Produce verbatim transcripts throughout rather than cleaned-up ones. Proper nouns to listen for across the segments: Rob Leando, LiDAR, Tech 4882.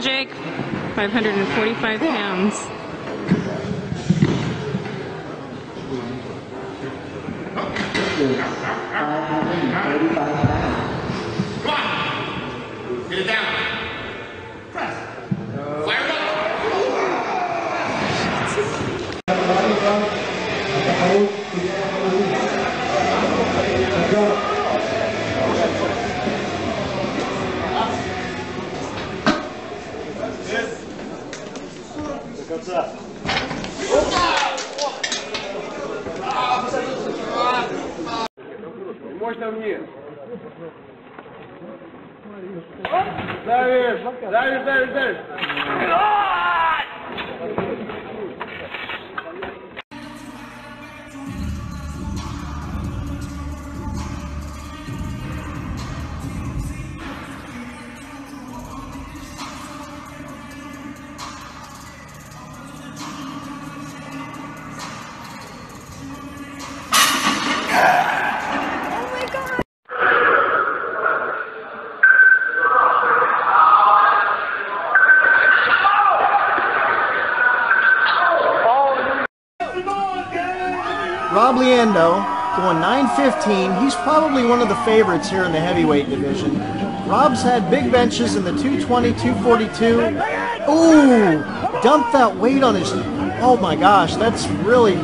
on, Jake. five hundred forty-five pounds. five hundred forty-five pounds. Come on. Get it down. Press. Fire it up. Let's go. What's up? Можно мне? Давишь, давишь, давишь, давишь. Rob Leando going nine fifteen. He's probably one of the favorites here in the heavyweight division. Rob's had big benches in the two twenty, two forty-two. Ooh, dumped that weight on his. Oh my gosh, that's really,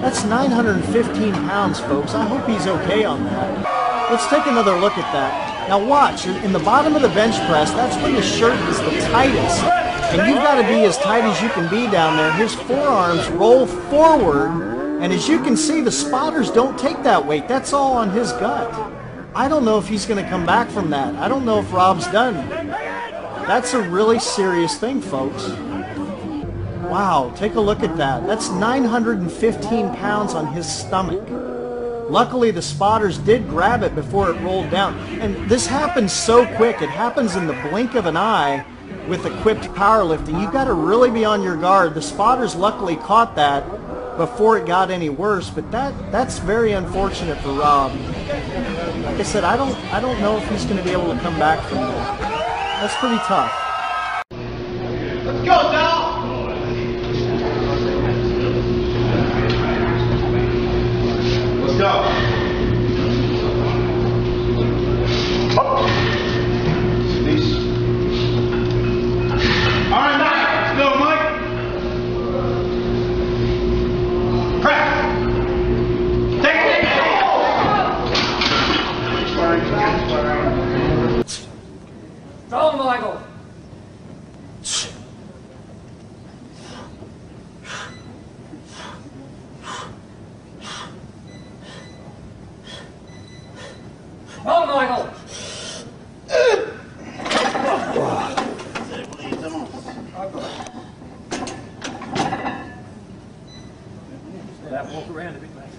that's nine hundred fifteen pounds, folks. I hope he's okay on that. Let's take another look at that. Now watch, in the bottom of the bench press, that's where the shirt is the tightest. And you've got to be as tight as you can be down there. His forearms roll forward. And as you can see, the spotters don't take that weight. That's all on his gut. I don't know if he's going to come back from that. I don't know if Rob's done. That's a really serious thing, folks. Wow, take a look at that. That's nine hundred fifteen pounds on his stomach. Luckily, the spotters did grab it before it rolled down. And this happens so quick. It happens in the blink of an eye with equipped powerlifting. You've got to really be on your guard. The spotters luckily caught that before it got any worse, but that that's very unfortunate for Rob. Like I said, I don't I don't know if he's going to be able to come back from that. That's pretty tough. Let's go now. Let's go. Oh. Nice. All right, Mike. Let's go, Mike. Michael. Oh, Michael. That walk around a bit, mate.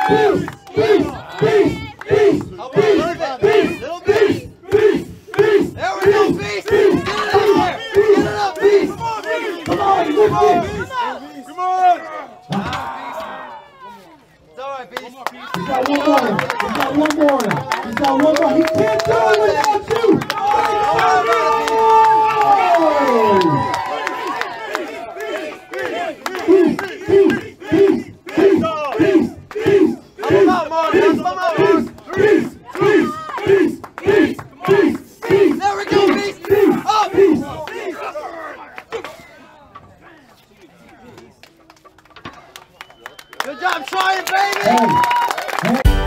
Peace, peace, peace, peace, peace, peace, peace, peace. There we go, peace. Get it up there. Get it up, peace. Come on, peace. Come on, come on, peace. Come on. It's all right, peace. He's got one more. He's got one more. He's got one more. He can't do it without you. Good job, trying, baby! Hey. Hey.